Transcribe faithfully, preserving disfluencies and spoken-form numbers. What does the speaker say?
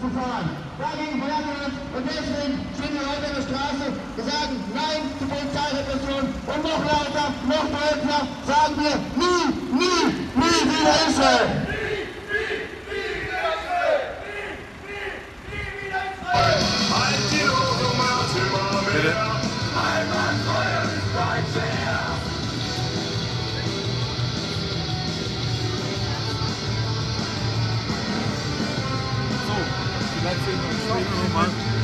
zu fahren. Dagegen werden wir uns, und deswegen stehen wir heute auf der Straße. Wir sagen Nein zur Polizeirepression und noch lauter, noch deutlicher sagen wir nie, nie, nie wieder Israel. Let's see if I can